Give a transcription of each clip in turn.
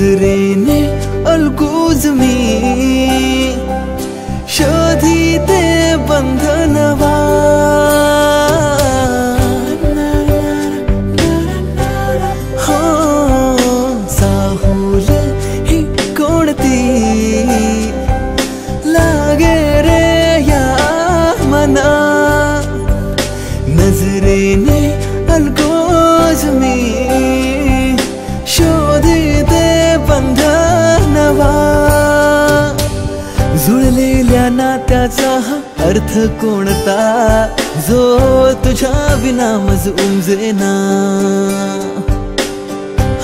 गुजरे ने अलगूज में शादी ते बंधनवा जुळलेल्या नात्याचा अर्थ कोणता जो तुझ्या विना मज उमजेना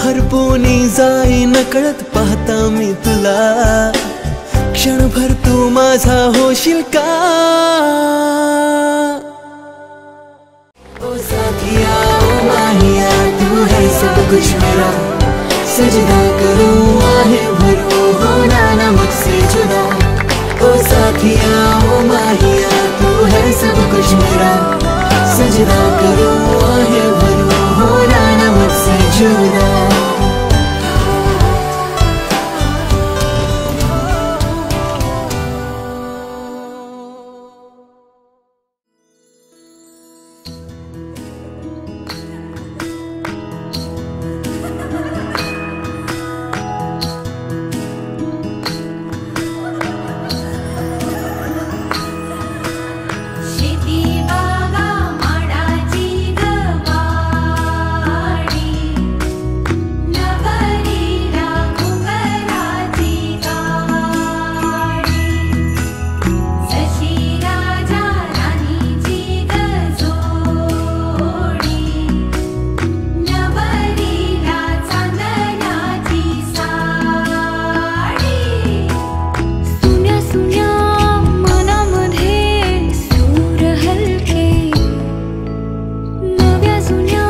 हरपोनी जाई नकळत पाहता मी तुला क्षणभर तू माझा होशील का ओ साथिया ओ माहिया तू है सब कुछ मेरा सजदा करो आहें भरो होना ना मुझसे जुदा ओ साथिया ओ माहिया तू है सब कुछ मेरा सजदा करो आहें भरो होना ना मुझसे जुदा सुनिया